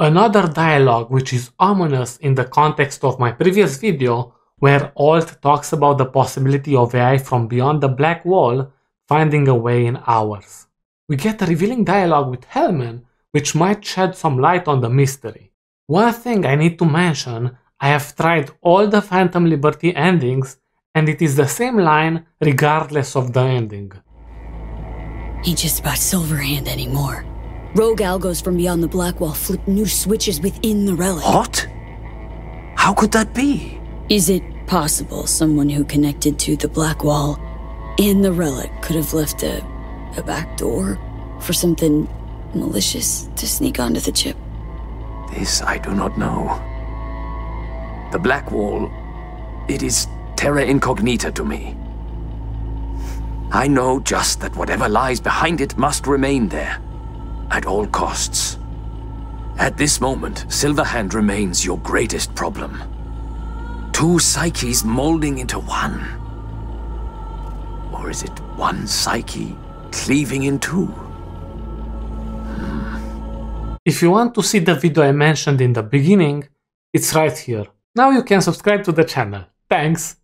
Another dialogue which is ominous in the context of my previous video, where Alt talks about the possibility of AI from beyond the Black Wall finding a way in ours. We get a revealing dialogue with Hellman, which might shed some light on the mystery. One thing I need to mention, I have tried all the Phantom Liberty endings, and it is the same line regardless of the ending. Ain't just about Silverhand anymore. Rogue algos from beyond the Black Wall flip new switches within the Relic. What? How could that be? Is it possible someone who connected to the Black Wall and the Relic could have left a back door for something malicious to sneak onto the chip? This I do not know. The Black Wall, it is terra incognita to me. I know just that whatever lies behind it must remain there, at all costs. At this moment, Silverhand remains your greatest problem. Two psyches molding into one. Or is it one psyche cleaving in two? If you want to see the video I mentioned in the beginning, it's right here. Now you can subscribe to the channel. Thanks!